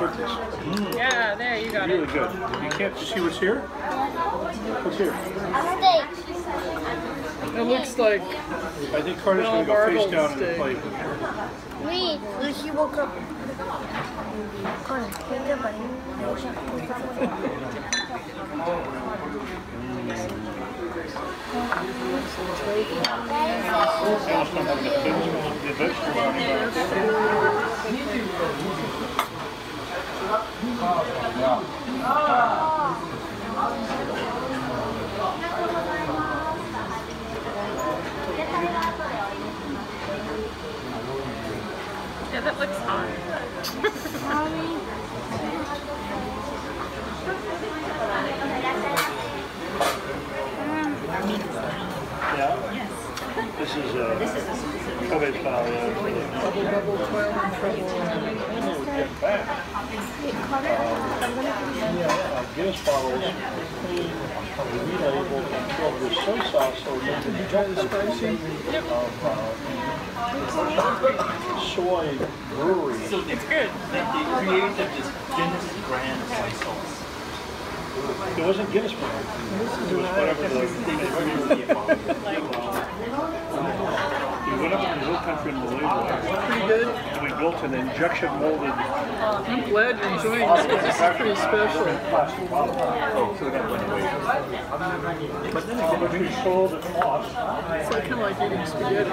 put this. Yeah, there you go. Really good. You can't see what's here? What's here? It looks like I think Carter's going to go face down in the plate. Wait, Lucy woke up. Carter, wake up, buddy. Yeah, that looks hot. Yeah? Yes. This is a Kobe flower. Oh, get back. Guinness bottles. We labeled with soy sauce, so you can try this spicy. Soy brewery. So it's good. The creators of this Guinness brand soy sauce. It wasn't Guinness brand. It was whatever the. We went up to the whole country in Malaysia. It's pretty good. And we built an injection molded. I'm glad you're enjoying this. This is pretty special. But then again, we sold it off. It's kind of like eating spaghetti.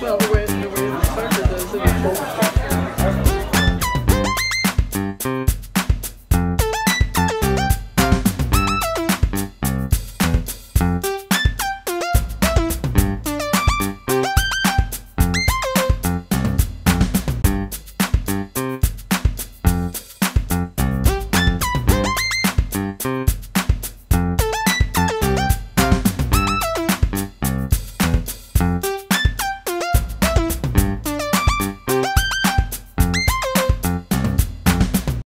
Well, the way the sucker does it.